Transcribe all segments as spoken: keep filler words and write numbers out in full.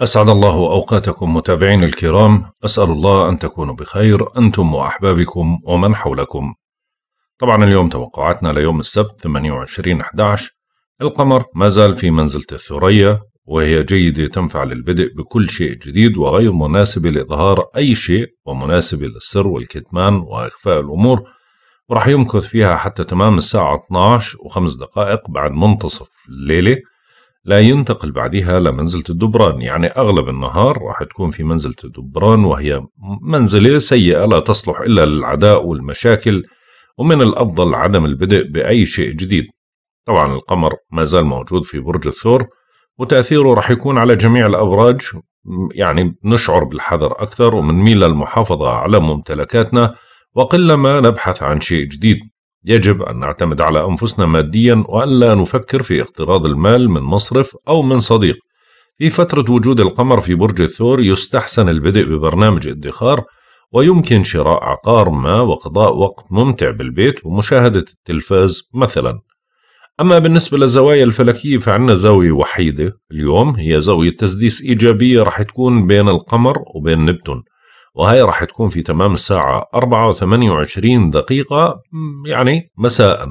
أسعد الله أوقاتكم متابعين الكرام، أسأل الله أن تكونوا بخير أنتم وأحبابكم ومن حولكم. طبعا اليوم توقعاتنا ليوم السبت ثمانية وعشرين أحد عشر، القمر ما زال في منزلة الثريا وهي جيدة تنفع للبدء بكل شيء جديد وغير مناسبة لإظهار أي شيء ومناسبة للسر والكتمان وإخفاء الأمور، ورح يمكث فيها حتى تمام الساعة اثني عشر وخمس دقائق بعد منتصف الليلة، لا ينتقل بعدها لمنزلة الدبران، يعني أغلب النهار راح تكون في منزلة الدبران وهي منزلة سيئة لا تصلح إلا للعداء والمشاكل، ومن الأفضل عدم البدء بأي شيء جديد. طبعا القمر ما زال موجود في برج الثور وتأثيره راح يكون على جميع الأبراج، يعني نشعر بالحذر أكثر ومنميل للمحافظة على ممتلكاتنا وقلما نبحث عن شيء جديد. يجب أن نعتمد على أنفسنا ماديا وألا نفكر في اقتراض المال من مصرف أو من صديق. في فترة وجود القمر في برج الثور يستحسن البدء ببرنامج ادخار، ويمكن شراء عقار ما وقضاء وقت ممتع بالبيت ومشاهدة التلفاز مثلا. أما بالنسبة للزوايا الفلكية فعندنا زاوية وحيدة اليوم، هي زاوية تسديس إيجابية راح تكون بين القمر وبين نبتون، وهي راح تكون في تمام الساعة أربعة وثمانية وعشرين دقيقة يعني مساء.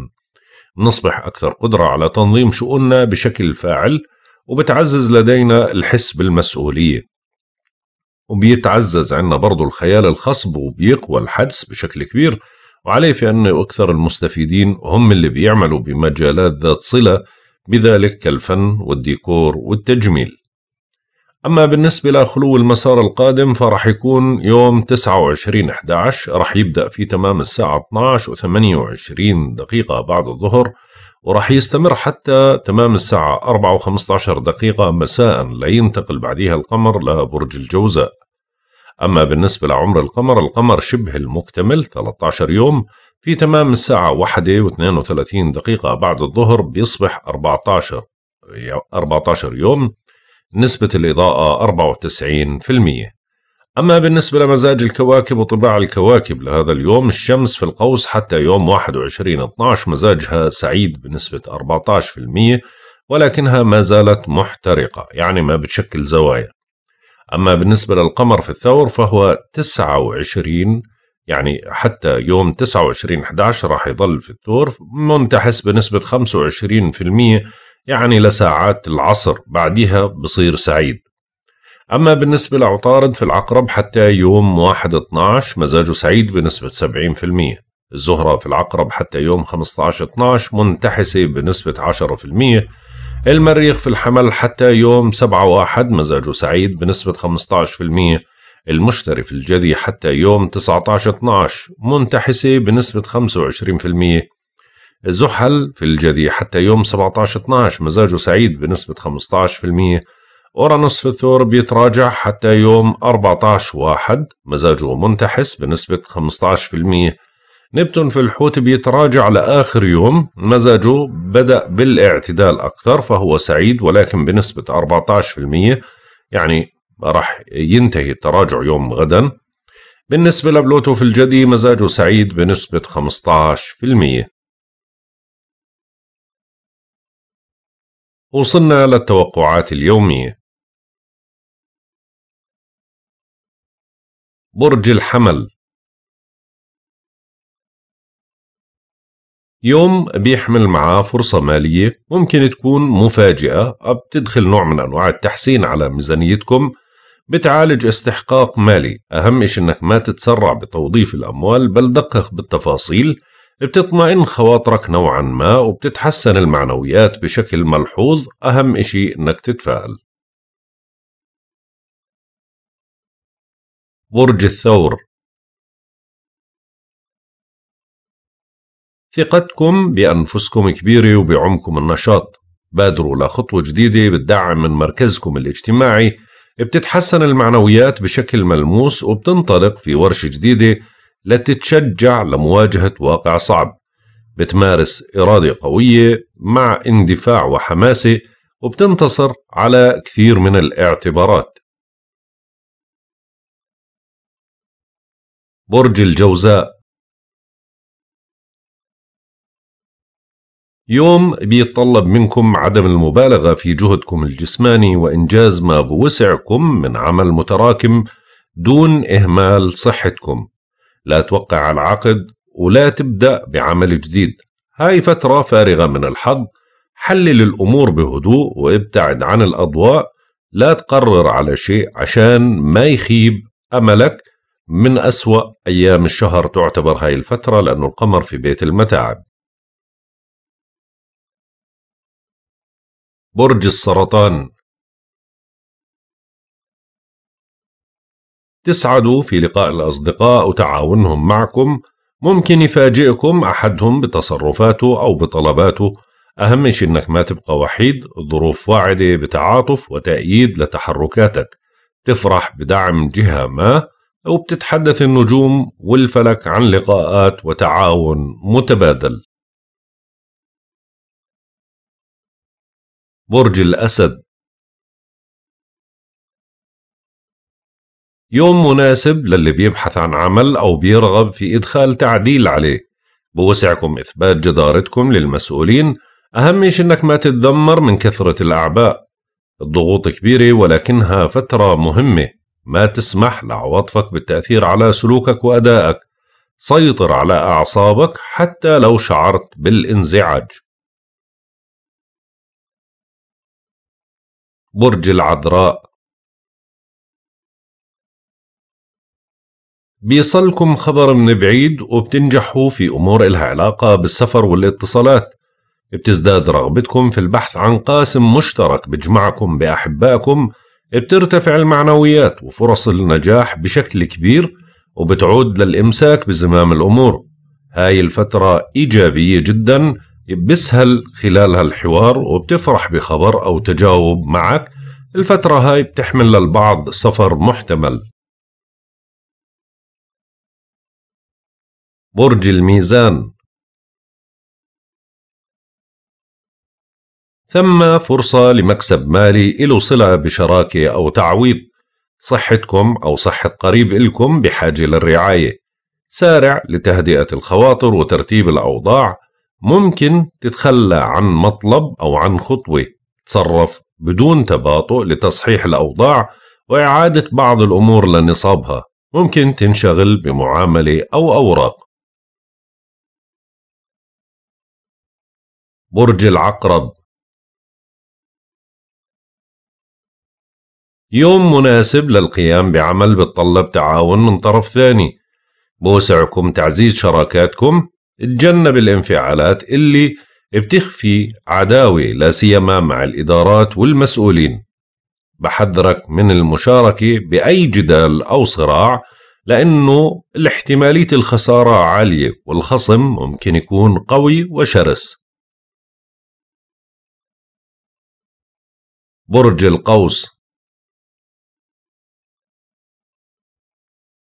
نصبح أكثر قدرة على تنظيم شؤوننا بشكل فاعل، وبتعزز لدينا الحس بالمسؤولية، وبيتعزز عندنا برضو الخيال الخصب وبيقوى الحدس بشكل كبير، وعليه في أنه أكثر المستفيدين هم اللي بيعملوا بمجالات ذات صلة بذلك كالفن والديكور والتجميل. أما بالنسبة لخلو المسار القادم فرح يكون يوم تسعة وعشرين أحد عشر، رح يبدأ في تمام الساعة اثني عشر وثمانية وعشرين دقيقة بعد الظهر، ورح يستمر حتى تمام الساعة أربعة وخمسة عشر دقيقة مساء، لا ينتقل بعدها القمر لبرج الجوزاء. أما بالنسبة لعمر القمر، القمر شبه المكتمل ثلاثة عشر يوم، في تمام الساعة واحدة واثنين وثلاثين دقيقة بعد الظهر بيصبح أربعة عشر يوم، نسبة الإضاءة أربعة وتسعين بالمئة. أما بالنسبة لمزاج الكواكب وطباع الكواكب لهذا اليوم، الشمس في القوس حتى يوم واحد وعشرين أحد عشر مزاجها سعيد بنسبة أربعة عشر بالمئة، ولكنها ما زالت محترقة يعني ما بتشكل زوايا. أما بالنسبة للقمر في الثور فهو تسعة وعشرين، يعني حتى يوم تسعة وعشرين أحد عشر راح يظل في الثور منتحس بنسبة خمسة وعشرين بالمئة، يعني لساعات العصر بعدها بصير سعيد. أما بالنسبة لعطارد في العقرب حتى يوم واحد اثني عشر مزاجه سعيد بنسبة سبعين بالمئة. الزهرة في العقرب حتى يوم خمسة عشر اثني عشر منتحسة بنسبة عشرة بالمئة. المريخ في الحمل حتى يوم سبعة واحد مزاجه سعيد بنسبة خمسة عشر بالمئة. المشتري في الجدي حتى يوم تسعة عشر اثني عشر منتحسة بنسبة خمسة وعشرين بالمئة. الزحل في الجدي حتى يوم سبعة عشر اثني عشر مزاجه سعيد بنسبة خمسة عشر بالمئة. أورانوس في الثور بيتراجع حتى يوم أربعة عشر واحد مزاجه منتحس بنسبة خمسة عشر بالمئة. نبتون في الحوت بيتراجع لآخر يوم، مزاجه بدأ بالاعتدال أكثر فهو سعيد ولكن بنسبة أربعة عشر بالمئة، يعني راح ينتهي التراجع يوم غدا. بالنسبة لبلوتو في الجدي مزاجه سعيد بنسبة خمسة عشر بالمئة. وصلنا للتوقعات اليومية. برج الحمل يوم بيحمل معاه فرصة مالية ممكن تكون مفاجئة، بتدخل نوع من أنواع التحسين على ميزانيتكم، بتعالج استحقاق مالي. أهم إشي أنك ما تتسرع بتوظيف الأموال بل دقق بالتفاصيل، بتطمئن خواطرك نوعا ما وبتتحسن المعنويات بشكل ملحوظ، أهم إشي أنك تتفائل. برج الثور ثقتكم بأنفسكم كبيرة وبعمكم النشاط، بادروا لخطوة جديدة بتدعم من مركزكم الاجتماعي، بتتحسن المعنويات بشكل ملموس وبتنطلق في ورشة جديدة لتتشجع لمواجهة واقع صعب، بتمارس إرادة قوية مع اندفاع وحماسة وبتنتصر على كثير من الاعتبارات. برج الجوزاء يوم بيتطلب منكم عدم المبالغة في جهدكم الجسماني وإنجاز ما بوسعكم من عمل متراكم دون إهمال صحتكم. لا توقع على العقد ولا تبدأ بعمل جديد. هاي فترة فارغة من الحظ. حلل الأمور بهدوء وابتعد عن الأضواء. لا تقرر على شيء عشان ما يخيب أملك. من أسوأ أيام الشهر تعتبر هاي الفترة لأنه القمر في بيت المتاعب. برج السرطان، تسعدوا في لقاء الأصدقاء وتعاونهم معكم. ممكن يفاجئكم أحدهم بتصرفاته أو بطلباته. أهم شيء إنك ما تبقى وحيد. الظروف واعدة بتعاطف وتأييد لتحركاتك. تفرح بدعم جهة ما، أو بتتحدث النجوم والفلك عن لقاءات وتعاون متبادل. برج الأسد، يوم مناسب للي بيبحث عن عمل أو بيرغب في إدخال تعديل عليه. بوسعكم إثبات جدارتكم للمسؤولين. أهم شيء إنك ما تتذمر من كثرة الأعباء. الضغوط كبيرة ولكنها فترة مهمة. ما تسمح لعواطفك بالتأثير على سلوكك وأدائك. سيطر على أعصابك حتى لو شعرت بالانزعاج. برج العذراء، بيصلكم خبر من بعيد وبتنجحوا في أمور إلها علاقة بالسفر والاتصالات. بتزداد رغبتكم في البحث عن قاسم مشترك بجمعكم بأحبائكم. بترتفع المعنويات وفرص النجاح بشكل كبير، وبتعود للإمساك بزمام الأمور. هاي الفترة إيجابية جدا، بسهل خلالها الحوار وبتفرح بخبر أو تجاوب معك. الفترة هاي بتحمل للبعض سفر محتمل. برج الميزان، ثم فرصة لمكسب مالي إله صلة بشراكة أو تعويض. صحتكم أو صحة قريب إلكم بحاجة للرعاية. سارع لتهدئة الخواطر وترتيب الأوضاع. ممكن تتخلى عن مطلب أو عن خطوة. تصرف بدون تباطؤ لتصحيح الأوضاع وإعادة بعض الأمور لنصابها. ممكن تنشغل بمعاملة أو أوراق. برج العقرب، يوم مناسب للقيام بعمل بتطلب تعاون من طرف ثاني. بوسعكم تعزيز شراكاتكم. تجنب الانفعالات اللي بتخفي عداوة لا سيما مع الإدارات والمسؤولين. بحذرك من المشاركة بأي جدال أو صراع لأنه احتمالية الخسارة عالية والخصم ممكن يكون قوي وشرس. برج القوس،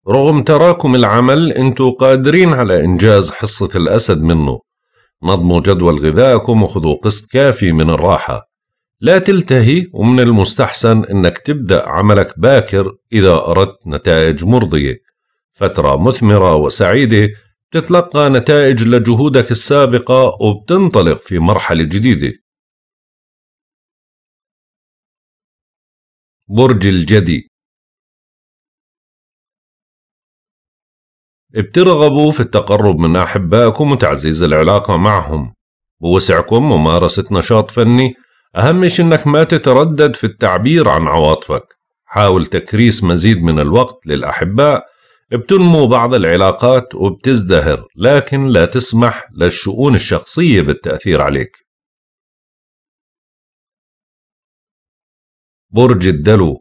رغم تراكم العمل انتوا قادرين على إنجاز حصة الأسد منه. نظموا جدول غذائكم وخذوا قسط كافي من الراحة. لا تلتهي، ومن المستحسن انك تبدأ عملك باكر إذا أردت نتائج مرضية. فترة مثمرة وسعيدة، بتتلقى نتائج لجهودك السابقة وبتنطلق في مرحلة جديدة. برج الجدي، بترغبوا في التقرب من أحبائكم وتعزيز العلاقة معهم. بوسعكم ممارسة نشاط فني. أهم شيء إنك ما تتردد في التعبير عن عواطفك. حاول تكريس مزيد من الوقت للأحباء. بتنمو بعض العلاقات وبتزدهر، لكن لا تسمح للشؤون الشخصية بالتأثير عليك. برج الدلو،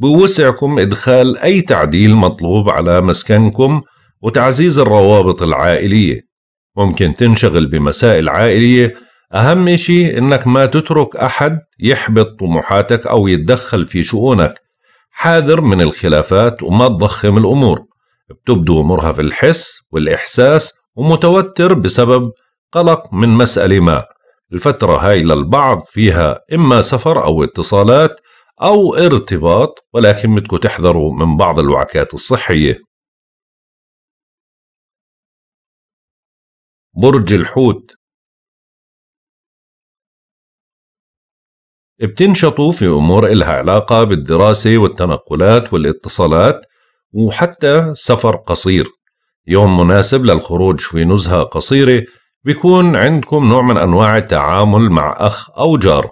بوسعكم إدخال أي تعديل مطلوب على مسكنكم وتعزيز الروابط العائلية. ممكن تنشغل بمسائل عائلية. أهم شيء إنك ما تترك أحد يحبط طموحاتك أو يتدخل في شؤونك. حاذر من الخلافات وما تضخم الأمور. بتبدو مرهف الحس والإحساس ومتوتر بسبب قلق من مسألة ما. الفترة هاي للبعض فيها إما سفر أو اتصالات أو ارتباط، ولكن بدكم تحذروا من بعض الوعكات الصحية. برج الحوت. بتنشطوا في أمور إلها علاقة بالدراسة والتنقلات والاتصالات وحتى سفر قصير. يوم مناسب للخروج في نزهة قصيرة، بيكون عندكم نوع من أنواع التعامل مع أخ أو جار.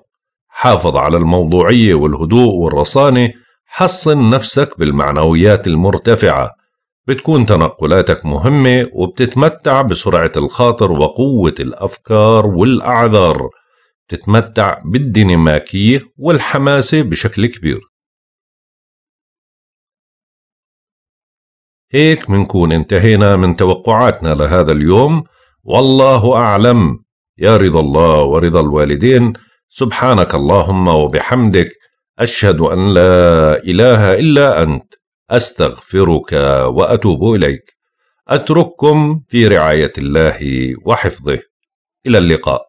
حافظ على الموضوعية والهدوء والرصانة، حصن نفسك بالمعنويات المرتفعة. بتكون تنقلاتك مهمة وبتتمتع بسرعة الخاطر وقوة الأفكار والأعذار. بتتمتع بالديناميكية والحماسة بشكل كبير. هيك منكون انتهينا من توقعاتنا لهذا اليوم، والله أعلم. يا رضا الله ورضا الوالدين. سبحانك اللهم وبحمدك، أشهد أن لا إله إلا أنت، أستغفرك وأتوب إليك. أترككم في رعاية الله وحفظه، إلى اللقاء.